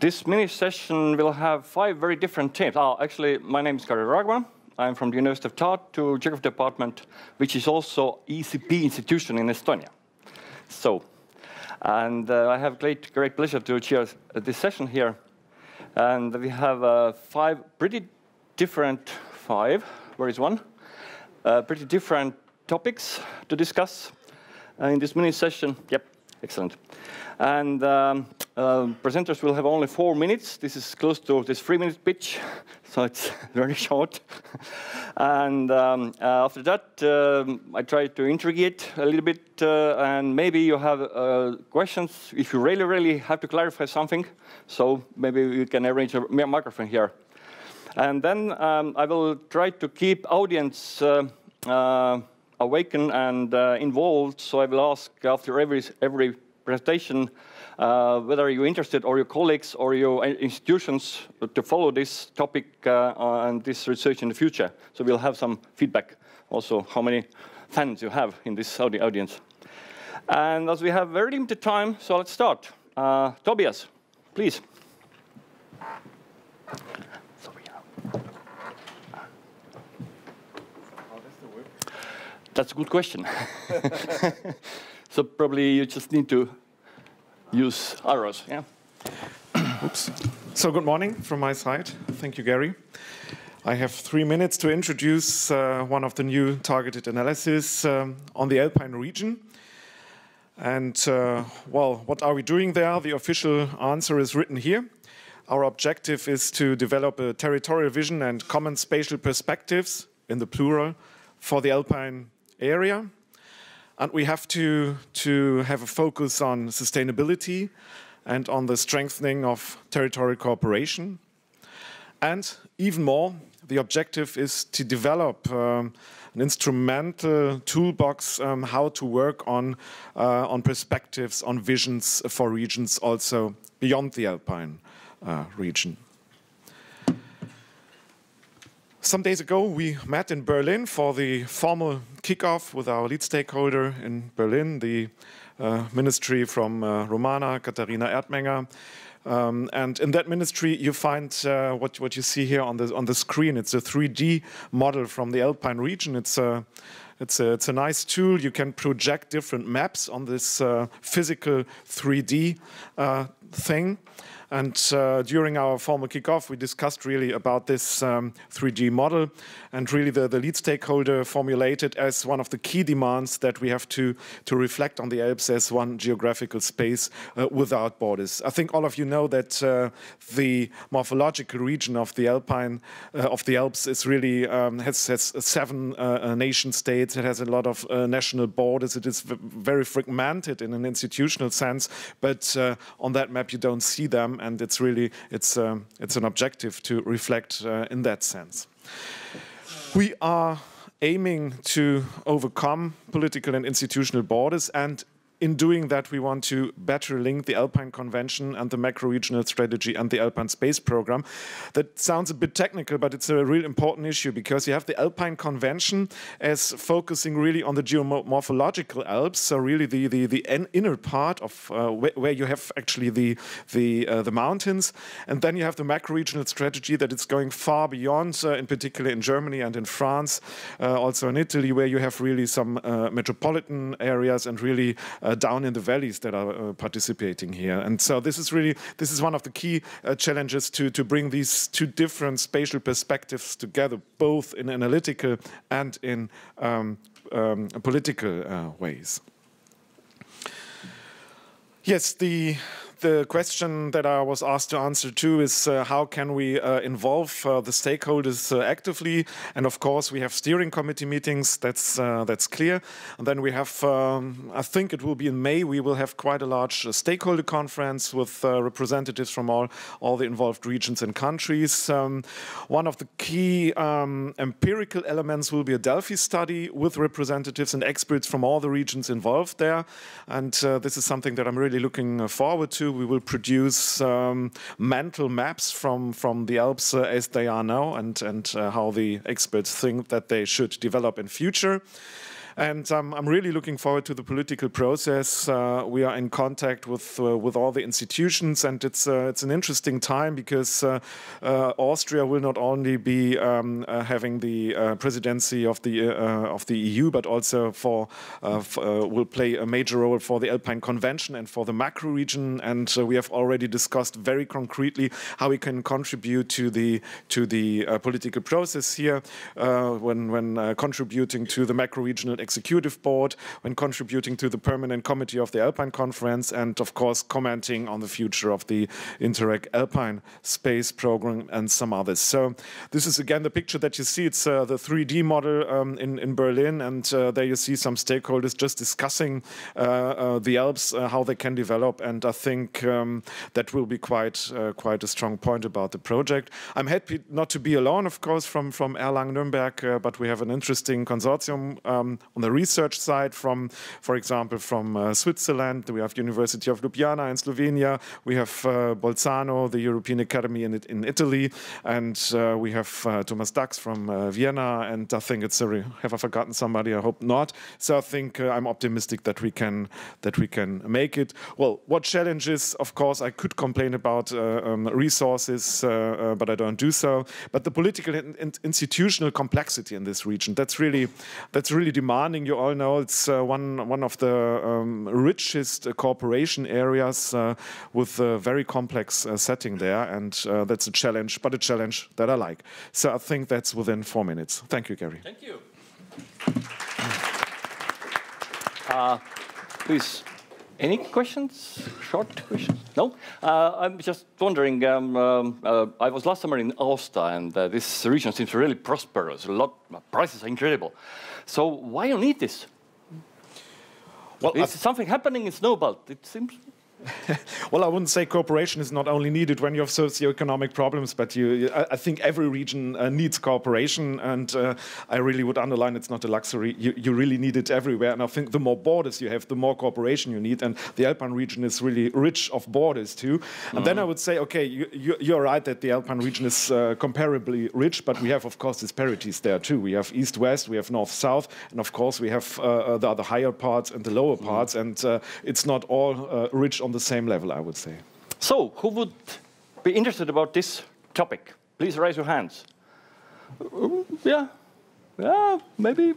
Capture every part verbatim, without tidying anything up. This mini session will have five very different teams. Oh, actually, my name is Kari Raukma. I'm from the University of Tartu Geography Department, which is also E C P institution in Estonia. So, and uh, I have great, great pleasure to chair this session here. And we have uh, five pretty different, five, where is one? Uh, pretty different topics to discuss uh, in this mini session. Yep, excellent. And um, uh, presenters will have only four minutes. This is close to this three-minute pitch, so it's very short. And um, uh, after that, um, I try to intricate a little bit, uh, and maybe you have uh, questions if you really, really have to clarify something. So maybe you can arrange a microphone here. And then um, I will try to keep audience uh, uh, awakened and uh, involved. So I will ask after every every. presentation, uh, whether you're interested or your colleagues or your institutions to follow this topic uh, and this research in the future. So we'll have some feedback also how many fans you have in this audience. And as we have very limited time, so let's start. Uh, Tobias, please. That's a good question. So probably you just need to use arrows, yeah? Oops. So good morning from my side. Thank you, Gary. I have three minutes to introduce uh, one of the new targeted analysis um, on the Alpine region. And, uh, well, what are we doing there? The official answer is written here. Our objective is to develop a territorial vision and common spatial perspectives, in the plural, for the Alpine area. And we have to, to have a focus on sustainability and on the strengthening of territorial cooperation. And even more, the objective is to develop um, an instrumental toolbox um, how to work on, uh, on perspectives, on visions for regions also beyond the Alpine uh, region. Some days ago, we met in Berlin for the formal kickoff with our lead stakeholder in Berlin, the uh, ministry from uh, Romana, Katharina Erdmenger. Um, and in that ministry, you find uh, what, what you see here on the, on the screen. It's a three D model from the Alpine region. It's a, it's a, it's a nice tool. You can project different maps on this uh, physical three D uh, thing. And uh, during our formal kickoff, we discussed really about this um, three D model, and really the, the lead stakeholder formulated as one of the key demands that we have to, to reflect on the Alps as one geographical space uh, without borders. I think all of you know that uh, the morphological region of the Alpine uh, of the Alps is really um, has, has seven uh, nation states. It has a lot of uh, national borders. It is very fragmented in an institutional sense, but uh, on that map you don't see them. And it's really, it's, um, it's an objective to reflect uh, in that sense. We are aiming to overcome political and institutional borders, and in doing that, we want to better link the Alpine Convention and the macro-regional strategy and the Alpine Space Program. That sounds a bit technical, but it's a real important issue, because you have the Alpine Convention as focusing really on the geomorphological Alps, so really the, the, the inner part of uh, wh where you have actually the, the, uh, the mountains. And then you have the macro-regional strategy that it's going far beyond, uh, in particular in Germany and in France, uh, also in Italy, where you have really some uh, metropolitan areas and really uh, Uh, down in the valleys that are uh, participating here. And so this is really, this is one of the key uh, challenges to, to bring these two different spatial perspectives together, both in analytical and in um, um, political uh, ways. Yes, the... The question that I was asked to answer too is uh, how can we uh, involve uh, the stakeholders uh, actively? And of course, we have steering committee meetings. That's uh, that's clear. And then we have, um, I think it will be in May. We will have quite a large uh, stakeholder conference with uh, representatives from all all the involved regions and countries. Um, one of the key um, empirical elements will be a Delphi study with representatives and experts from all the regions involved there. And uh, this is something that I'm really looking forward to. We will produce um, mental maps from, from the Alps uh, as they are now, and, and uh, how the experts think that they should develop in future. And um, I'm really looking forward to the political process. Uh, we are in contact with uh, with all the institutions, and it's uh, it's an interesting time because uh, uh, Austria will not only be um, uh, having the uh, presidency of the uh, of the E U, but also for uh, f uh, will play a major role for the Alpine Convention and for the macro region. And uh, we have already discussed very concretely how we can contribute to the to the uh, political process here uh, when when uh, contributing to the macro regional executive board, when contributing to the permanent committee of the Alpine Conference, and of course commenting on the future of the Interreg Alpine Space Program and some others. So this is again the picture that you see. It's uh, the three D model um, in, in Berlin, and uh, there you see some stakeholders just discussing uh, uh, the Alps, uh, how they can develop, and I think um, that will be quite uh, quite a strong point about the project. I'm happy not to be alone, of course, from, from Erlangen-Nürnberg, uh, but we have an interesting consortium um, on the research side from, for example, from uh, Switzerland. We have University of Ljubljana in Slovenia. We have uh, Bolzano, the European Academy in, in Italy. And uh, we have uh, Thomas Dax from uh, Vienna. And I think it's, a have I forgotten somebody? I hope not. So I think uh, I'm optimistic that we can that we can make it. Well, what challenges? Of course, I could complain about uh, um, resources, uh, uh, but I don't do so. But the political and institutional complexity in this region, that's really, that's really demanding. You all know it's uh, one one of the um, richest uh, cooperation areas uh, with a very complex uh, setting there, and uh, that's a challenge, but a challenge that I like. So I think that's within four minutes. Thank you, Kari. Thank you. Uh, please, any questions? Short questions? No. Uh, I'm just wondering. Um, um, uh, I was last summer in Aosta, and uh, this region seems really prosperous. A lot prices are incredible. So why you need this? Well, is something happening in Snowbelt? It seems. Well, I wouldn't say cooperation is not only needed when you have socioeconomic problems, but you, I think every region uh, needs cooperation, and uh, I really would underline it's not a luxury. You, you really need it everywhere, and I think the more borders you have, the more cooperation you need, and the Alpine region is really rich of borders too. And mm. then I would say, okay, you, you, you're right that the Alpine region is uh, comparably rich, but we have, of course, disparities there too. We have east-west, we have north-south, and of course we have uh, the, the higher parts and the lower mm. parts, and uh, it's not all uh, rich on on the same level, I would say. So, who would be interested about this topic? Please raise your hands. Uh, yeah, yeah, maybe,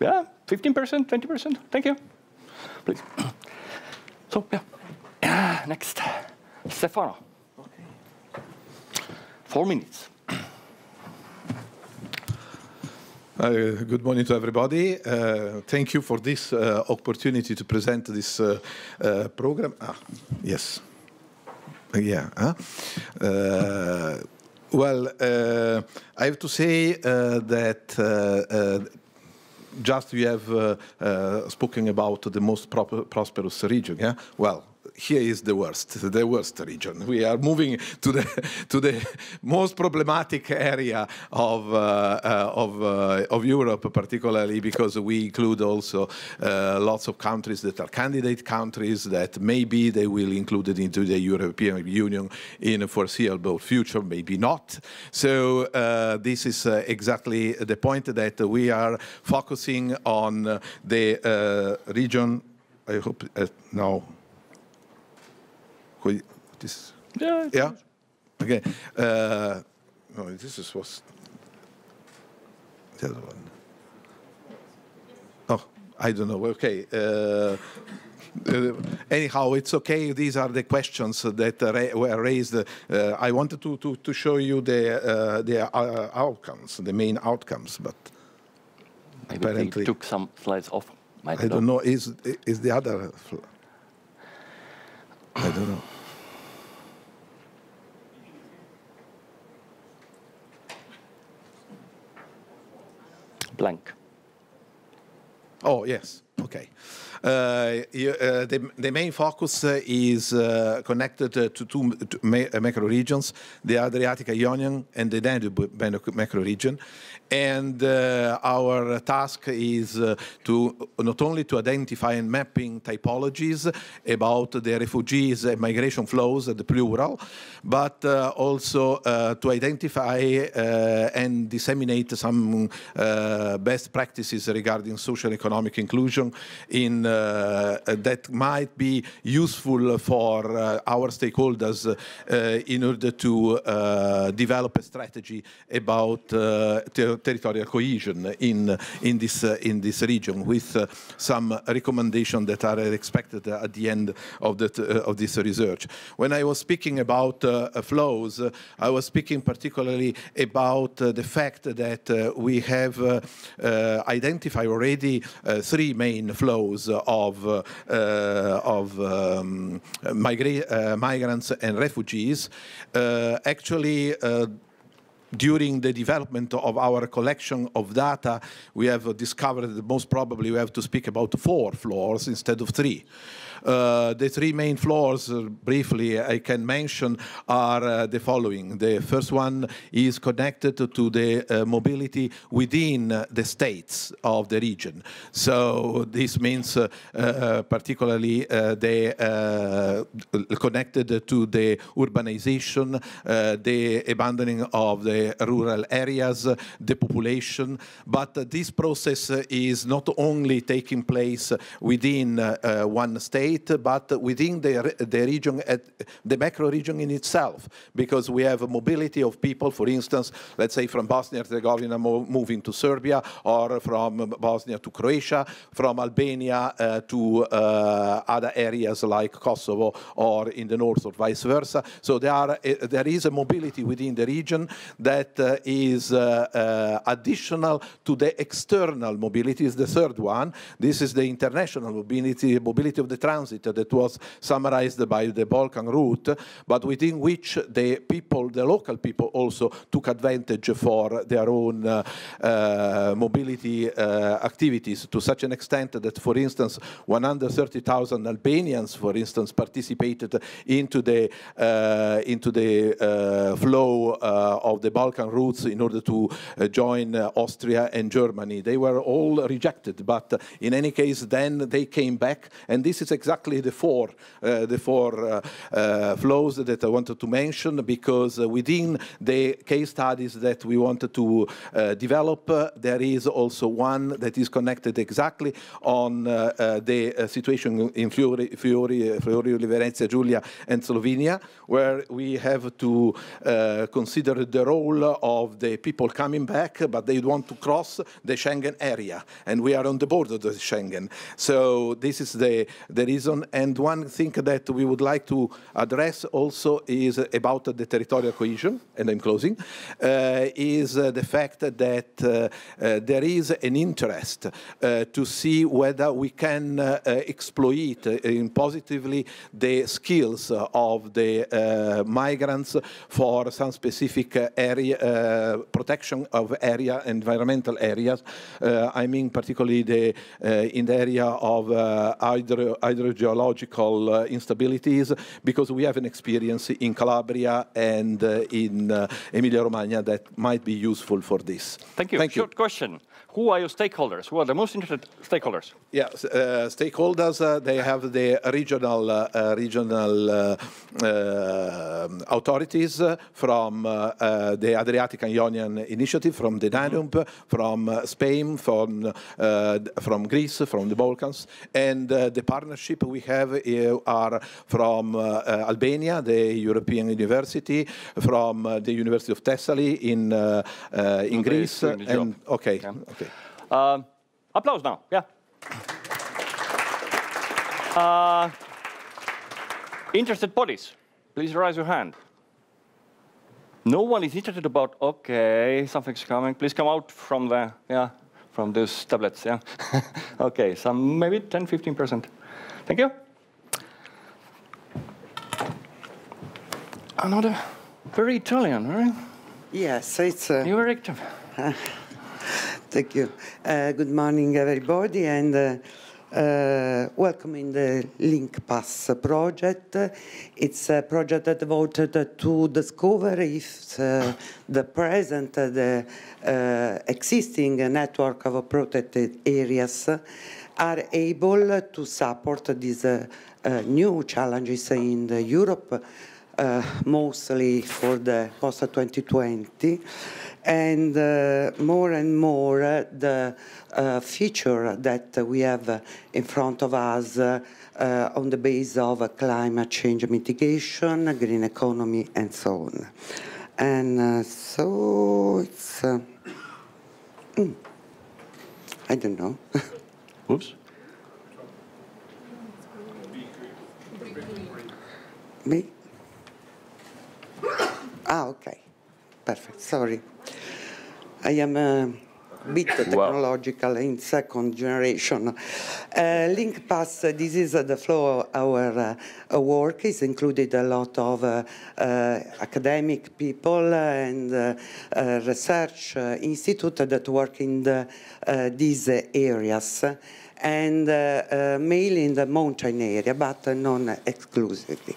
yeah, fifteen percent, twenty percent. Thank you. Please. So, yeah. Next, Stefano. Okay. Four minutes. Uh, good morning to everybody. Uh, thank you for this uh, opportunity to present this uh, uh, program. Ah, yes. Yeah. Huh? Uh, well, uh, I have to say uh, that uh, uh, just we have uh, uh, spoken about the most prosperous region. Yeah. Well. Here is the worst, the worst region. We are moving to the to the most problematic area of uh, uh, of uh, of Europe, particularly because we include also uh, lots of countries that are candidate countries that maybe they will include it into the European Union in a foreseeable future, maybe not. So uh, this is uh, exactly the point that we are focusing on the uh, region. I hope uh, now. This, yeah. Yeah. Okay. Uh, no, this is was the other one. Oh, I don't know. Okay. Uh, Uh, anyhow, it's okay. These are the questions that uh, ra were raised. Uh, I wanted to, to to show you the uh, the uh, outcomes, the main outcomes, but maybe apparently they took some slides off. I don't, I don't know. know. Is is the other? I don't know. Blank. Oh, yes. Okay. Uh, you, uh, the, the main focus uh, is uh, connected uh, to two to ma uh, macro regions, the Adriatic Ionian and the Danube macro region. And uh, our task is uh, to not only to identify and mapping typologies about the refugees and migration flows at the plural, but uh, also uh, to identify uh, and disseminate some uh, best practices regarding social economic inclusion in uh, that might be useful for uh, our stakeholders uh, in order to uh, develop a strategy about uh, territorial cohesion in in this uh, in this region, with uh, some recommendations that are expected at the end of that uh, of this research. When I was speaking about uh, flows, uh, I was speaking particularly about uh, the fact that uh, we have uh, uh, identified already uh, three main flows of uh, uh, of um, migra uh, migrants and refugees. Uh, actually. Uh, During the development of our collection of data, we have discovered that most probably we have to speak about four floors instead of three. Uh, the three main floors, uh, briefly, I can mention, are uh, the following. The first one is connected to the uh, mobility within the states of the region. So this means uh, uh, particularly uh, the, uh, connected to the urbanization, uh, the abandoning of the rural areas, uh, the population. But uh, this process uh, is not only taking place within uh, uh, one state, but within the, the region, at the macro region in itself, because we have a mobility of people, for instance, let's say from Bosnia and Herzegovina moving to Serbia, or from Bosnia to Croatia, from Albania uh, to uh, other areas like Kosovo or in the north, or vice versa. So there, are, uh, there is a mobility within the region that uh, is uh, uh, additional to the external mobility, is the third one. This is the international mobility, mobility of the transit that was summarized by the Balkan route, but within which the people, the local people, also took advantage for their own uh, uh, mobility uh, activities to such an extent that, for instance, one hundred thirty thousand Albanians, for instance, participated into the uh, into the uh, flow uh, of the Balkan routes in order to uh, join uh, Austria and Germany. They were all rejected, but uh, in any case, then they came back, and this is exactly the four, uh, the four uh, uh, flows that I wanted to mention, because uh, within the case studies that we wanted to uh, develop, uh, there is also one that is connected exactly on uh, uh, the uh, situation in Fiori, Fiori, Fiori, Venezia Giulia, and Slovenia, where we have to uh, consider the role of the people coming back, but they want to cross the Schengen area, and we are on the border of the Schengen. So this is the the reason. And one thing that we would like to address also is about the territorial cohesion, and I'm closing, uh, is uh, the fact that uh, uh, there is an interest uh, to see whether we can uh, uh, exploit uh, in positively the skills of the uh, migrants for some specific uh, area, uh, protection of area, environmental areas. Uh, I mean particularly the, uh, in the area of uh, hydro hydrogeological uh, instabilities, because we have an experience in Calabria and uh, in uh, Emilia-Romagna that might be useful for this. Thank you. Thank Short you. question. Who are your stakeholders? Who are the most interested stakeholders? Yes, uh, stakeholders, uh, they have the regional, uh, regional uh, uh, authorities from uh, uh, the Adriatic Ionian Initiative, from the Danube, mm-hmm. from uh, Spain, from, uh, from Greece, from the Balkans, and uh, the partnership we have uh, are from uh, uh, Albania, the European University, from uh, the University of Thessaly in, uh, uh, in okay, Greece. And, okay. Yeah. Okay. Uh, applause now. Yeah. Uh, interested bodies, please raise your hand. No one is interested about. Okay, something's coming. Please come out from the yeah from those tablets. Yeah. Okay. Some maybe ten, fifteen percent. Thank you. Another very Italian, right? Yes, it's. Uh, you were active. Thank you. Uh, good morning, everybody, and uh, Uh, welcoming the Link Pass project. It's a project that devoted to discover if uh, the present, uh, the uh, existing network of protected areas are able to support these uh, uh, new challenges in Europe, uh, mostly for the post twenty twenty. And uh, more and more uh, the uh, future that we have uh, in front of us uh, uh, on the basis of uh, climate change mitigation, green economy, and so on. And uh, so it's, uh, I don't know. Oops. Me? Ah, okay. Perfect, sorry. I am a bit technological wow. in second generation. Uh, Link Pass, uh, this is uh, the flow of our uh, work. It's included a lot of uh, uh, academic people and uh, uh, research uh, institute that work in the, uh, these uh, areas, and uh, uh, mainly in the mountain area, but uh, non-exclusively.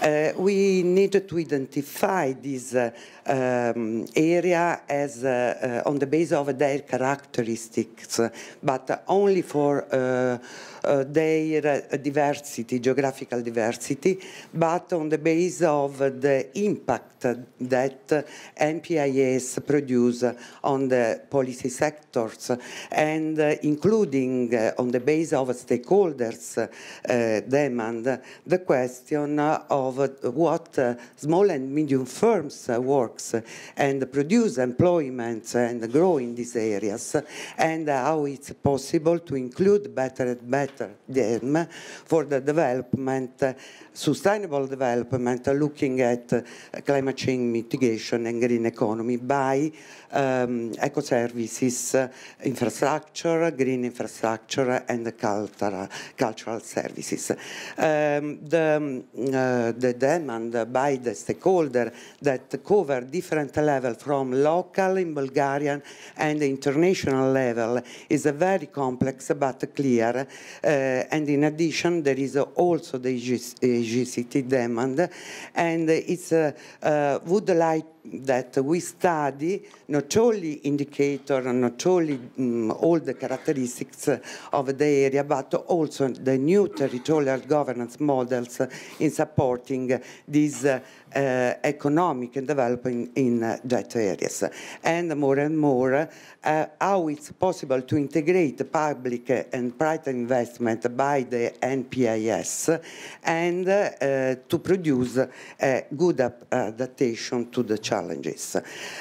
Uh, we need to identify this uh, um, area as uh, uh, on the basis of their characteristics, uh, but uh, only for uh, uh, their uh, diversity, geographical diversity, but on the basis of uh, the impact that uh, N P I s produce on the policy sectors, and uh, including uh, on the basis of stakeholders' uh, demand, the question of what uh, small and medium firms uh, works and produce employment and grow in these areas, and how it's possible to include better and better them for the development, uh, sustainable development, uh, looking at uh, climate change mitigation and green economy by um, eco-services, uh, infrastructure, green infrastructure, and the cultural, cultural services. Um, the, uh, the demand by the stakeholder that cover different levels from local in Bulgarian and international level is uh, very complex but clear. Uh, and in addition, there is uh, also the G C T demand, and it's uh, uh, would like that we study not only indicator, not only um, all the characteristics of the area, but also the new territorial governance models in supporting these uh, uh, economic development in uh, that areas. And more and more, uh, how it's possible to integrate public and private investment by the N P I s and uh, to produce a good adaptation to the challenges.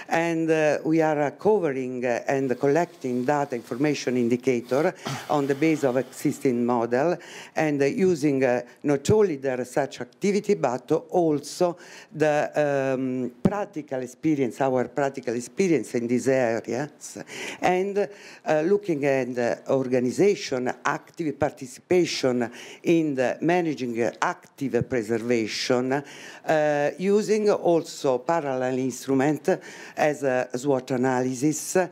And uh, we are uh, covering uh, and collecting data, information, indicator on the basis of existing model, and uh, using uh, not only the research activity but also the um, practical experience, our practical experience in these areas, and uh, looking at the organization, active participation in the managing active preservation, uh, using also parallel instrument as a SWOT analysis uh,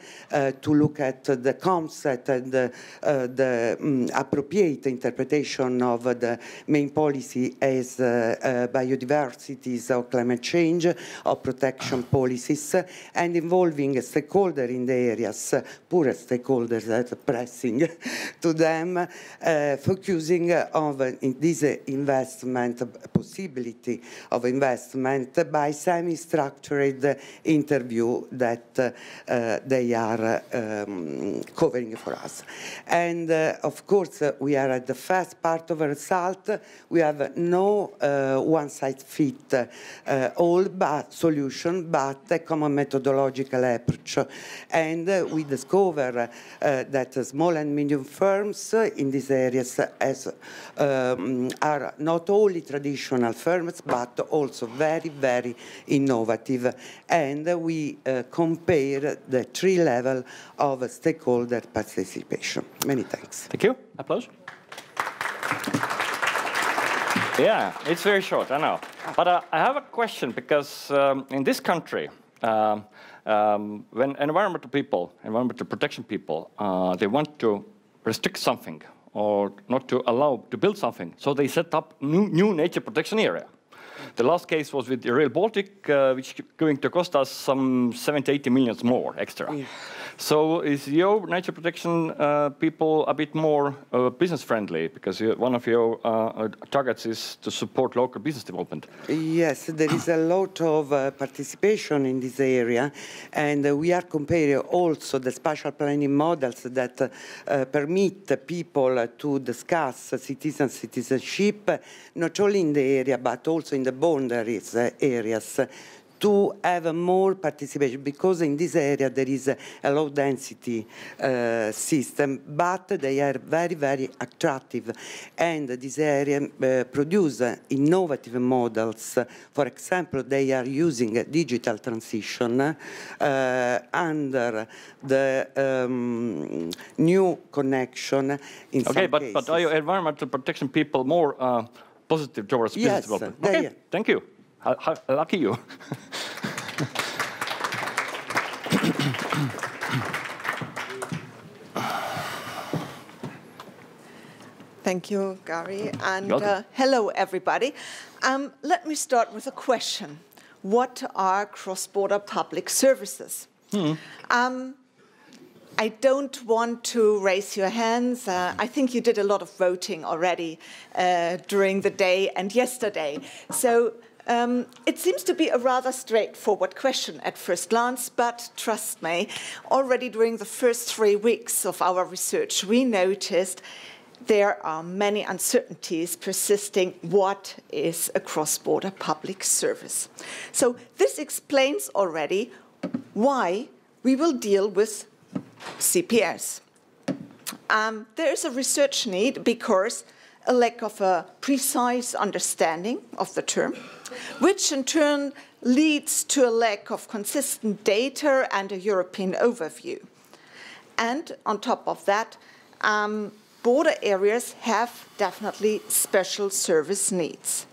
to look at the concept and the, uh, the um, appropriate interpretation of the main policy as uh, uh, biodiversities or climate change or protection policies, and involving stakeholders in the areas, poor stakeholders that pressing to them, uh, focusing on uh, in this investment possibility of investment by semi-structured interview that uh, uh, they are uh, um, covering for us. And uh, of course, uh, we are at the first part of the result. We have no uh, one-size-fits-all uh, solution, but a common methodological approach. And uh, we discover uh, that small and medium firms in these areas as, um, are not only traditional firms, but also very, very innovative. And we uh, compare the three levels of stakeholder participation. Many thanks. Thank you. Applause. Yeah, it's very short, I know. But uh, I have a question, because um, in this country, um, um, when environmental people, environmental protection people, uh, they want to restrict something or not to allow to build something. So they set up new, new nature protection area. The last case was with the Rail Baltic, uh, which is going to cost us some seventy, eighty millions more extra. Yeah. So is your nature protection uh, people a bit more uh, business friendly? Because you, one of your uh, targets is to support local business development. Yes, there is a lot of uh, participation in this area. And uh, we are comparing also the spatial planning models that uh, uh, permit people to discuss citizen citizenship, not only in the area, but also in the boundaries uh, areas. To have more participation, because in this area there is a low density uh, system, but they are very, very attractive. And this area uh, produces innovative models. For example, they are using a digital transition uh, under the um, new connection in okay, some but, cases. Okay, but are your environmental protection people more uh, positive towards yes, business development? Okay, are. Thank you. How lucky you. Thank you, Kari, and uh, hello, everybody. Um, let me start with a question. What are cross-border public services? Hmm. Um, I don't want to raise your hands. Uh, I think you did a lot of voting already uh, during the day and yesterday. So. Um, it seems to be a rather straightforward question at first glance, but trust me, already during the first three weeks of our research, we noticed there are many uncertainties persisting. What is a cross-border public service? So this explains already why we will deal with C P S. Um, there is a research need because a lack of a precise understanding of the term, which in turn leads to a lack of consistent data and a European overview. And on top of that, um, border areas have definitely special service needs.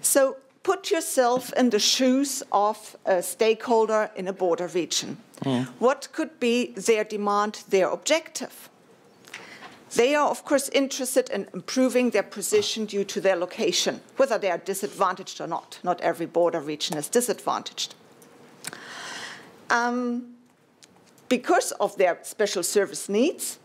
So put yourself in the shoes of a stakeholder in a border region. Yeah. What could be their demand, their objective? They are, of course, interested in improving their position due to their location, whether they are disadvantaged or not. Not every border region is disadvantaged. Um, because of their special service needs,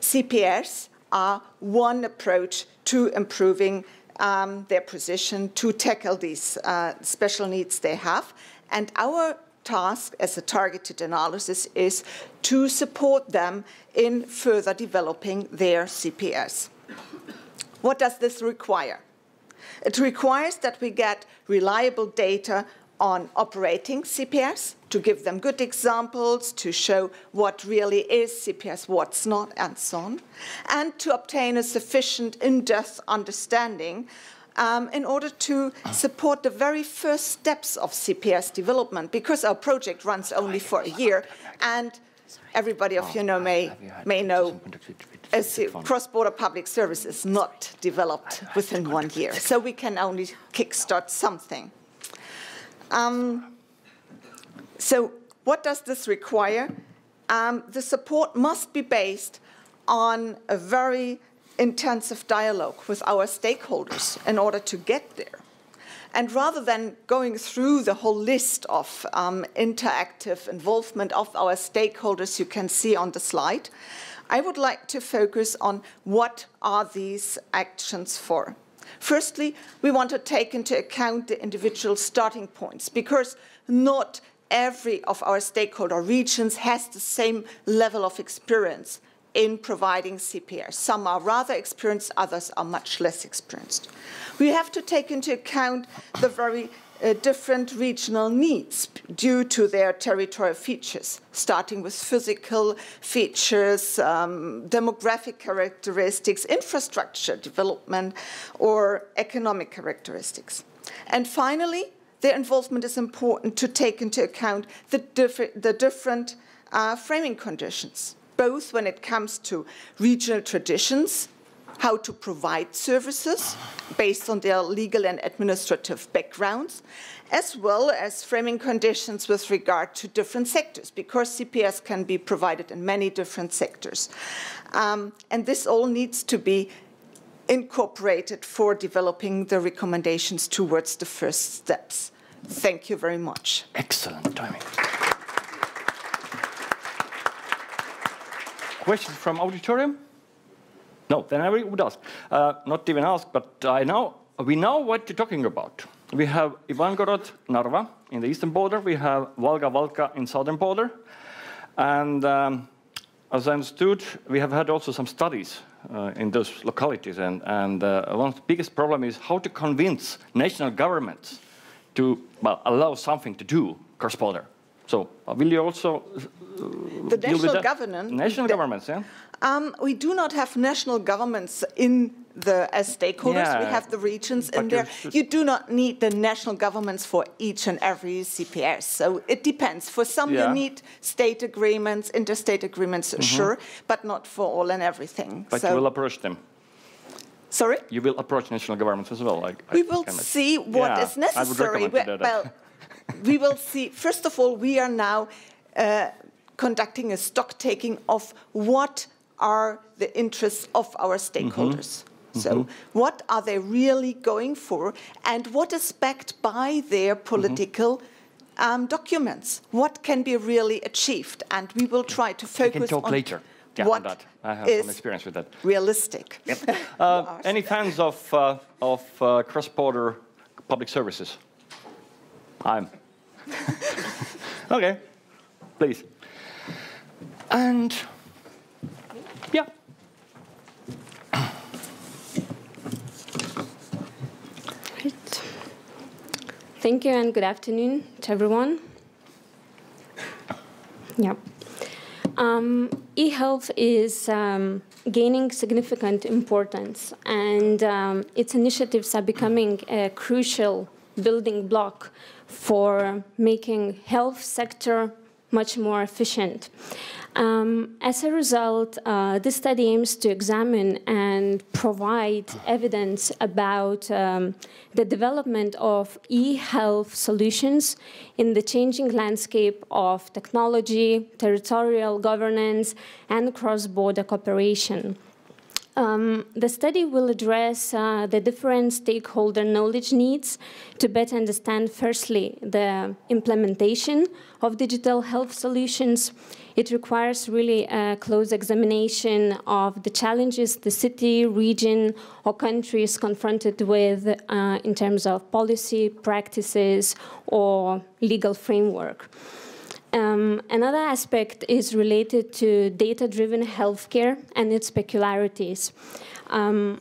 C P S are one approach to improving um, their position to tackle these uh, special needs they have. And our task as a targeted analysis is to support them in further developing their C P S. What does this require? It requires that we get reliable data on operating C P S, to give them good examples, to show what really is C P S, what's not, and so on, and to obtain a sufficient in-depth understanding Um, in order to support the very first steps of C P S development, because our project runs only for a year, and everybody of you know may, may know cross-border public service is not developed within one year. So we can only kickstart something. Um, so what does this require? Um, the support must be based on a very intensive dialogue with our stakeholders in order to get there. And rather than going through the whole list of um, interactive involvement of our stakeholders you can see on the slide, I would like to focus on what are these actions for. Firstly, we want to take into account the individual starting points, because not every of our stakeholder regions has the same level of experience in providing C P S. Some are rather experienced, others are much less experienced. We have to take into account the very uh, different regional needs due to their territorial features, starting with physical features, um, demographic characteristics, infrastructure development, or economic characteristics. And finally, their involvement is important to take into account the, diff the different uh, framing conditions, both when it comes to regional traditions, how to provide services based on their legal and administrative backgrounds, as well as framing conditions with regard to different sectors, because C P S can be provided in many different sectors. Um, and this all needs to be incorporated for developing the recommendations towards the first steps. Thank you very much. Excellent timing. Questions from auditorium? No, then I would ask. Uh, not even ask, but I know, we know what you're talking about. We have Ivangorod-Narva in the eastern border. We have Valga-Valka in southern border. And um, as I understood, we have had also some studies uh, in those localities. And, and uh, one of the biggest problem is how to convince national governments to well, allow something to do cross-border. So uh, will you also uh, the national government? National the, governments, yeah. Um, we do not have national governments in the as stakeholders. Yeah, we have the regions in there. You do not need the national governments for each and every C P S. So it depends. For some, yeah. you need state agreements, interstate agreements, mm-hmm. sure, but not for all and everything. But so. You will approach them. Sorry? You will approach national governments as well. Like we I will see what yeah, is necessary. I would recommend to do that. Well, we will see. First of all, we are now uh, conducting a stock taking of what are the interests of our stakeholders. Mm-hmm. So mm-hmm. what are they really going for, and what is backed by their political mm-hmm. um, documents? What can be really achieved? And we will try to focus on... We can talk on later. Yeah, what that. I have some experience with that. Realistic. Yep. uh, any fans of, uh, of uh, cross-border public services? I'm. Okay, please. And yeah. Right. Thank you and good afternoon to everyone. Yeah. Um, E-Health is um, gaining significant importance, and um, its initiatives are becoming a crucial building block for making health sector much more efficient. Um, as a result, uh, this study aims to examine and provide evidence about um, the development of e-health solutions in the changing landscape of technology, territorial governance, and cross-border cooperation. Um, the study will address uh, the different stakeholder knowledge needs to better understand, firstly, the implementation of digital health solutions. It requires really a close examination of the challenges the city, region, or country is confronted with uh, in terms of policy, practices, or legal framework. Um, another aspect is related to data-driven healthcare and its peculiarities. Um,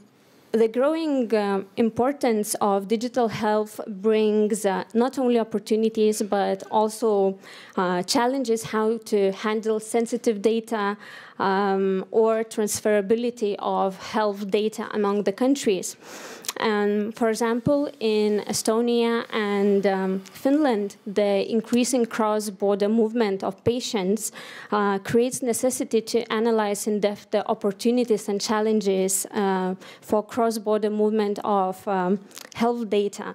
the growing uh, importance of digital health brings uh, not only opportunities, but also uh, challenges how to handle sensitive data um, or transferability of health data among the countries. Um, for example, in Estonia and um, Finland, the increasing cross-border movement of patients uh, creates necessity to analyze in depth the opportunities and challenges uh, for cross-border movement of um, health data.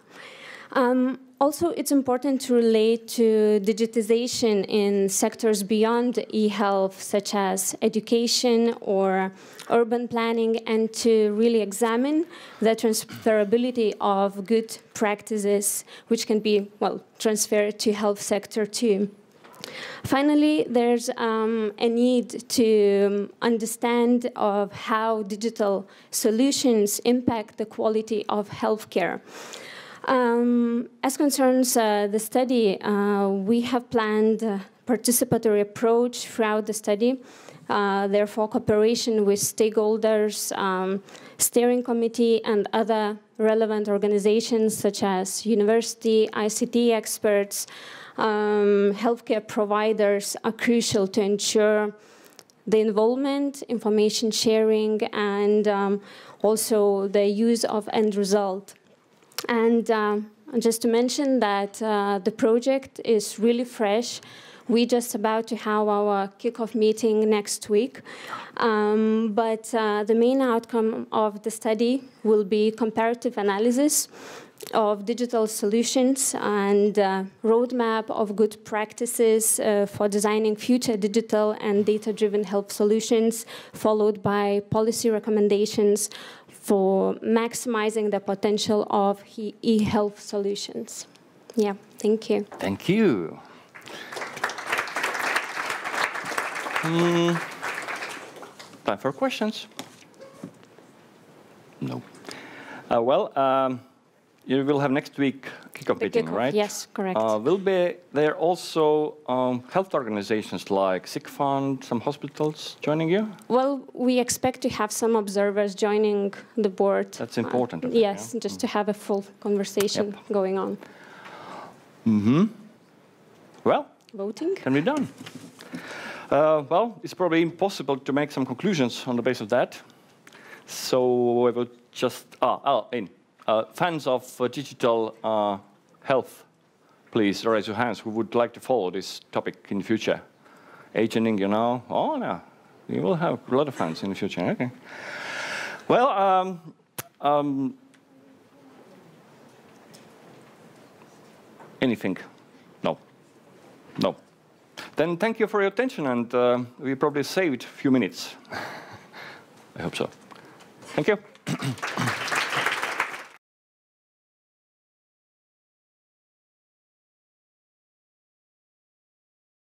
Um, also, it's important to relate to digitization in sectors beyond e-health, such as education or urban planning, and to really examine the transferability of good practices, which can be, well, transferred to health sector too. Finally, there's um, a need to understand of how digital solutions impact the quality of healthcare. Um, as concerns uh, the study, uh, we have planned a participatory approach throughout the study. Uh, therefore, cooperation with stakeholders, um, steering committee, and other relevant organizations such as university, I C T experts, um, healthcare providers are crucial to ensure the involvement, information sharing, and um, also the use of end result. And uh, just to mention that uh, the project is really fresh We're just about to have our kickoff meeting next week. Um, but uh, the main outcome of the study will be comparative analysis of digital solutions and uh, roadmap of good practices uh, for designing future digital and data-driven health solutions, followed by policy recommendations for maximizing the potential of e-health solutions. Yeah, thank you. Thank you. Mm, time for questions. No. Uh, well, um, you will have next week kickoff meeting, right? Yes, correct. Uh, will be there also um, health organizations like Sick Fund, some hospitals joining you? Well, we expect to have some observers joining the board. That's important. Uh, think, yes, yeah? just mm. to have a full conversation yep. going on. Mm-hmm. Well, voting can be done. Uh, well, it's probably impossible to make some conclusions on the basis of that. So I would just ah, ah in. Uh, fans of uh, digital uh, health, please raise your hands who would like to follow this topic in the future. Ageing, you know, oh no, you will have a lot of fans in the future, okay. Well, um, um, anything? No, no. Then thank you for your attention, and uh, we probably saved a few minutes. I hope so. Thank you.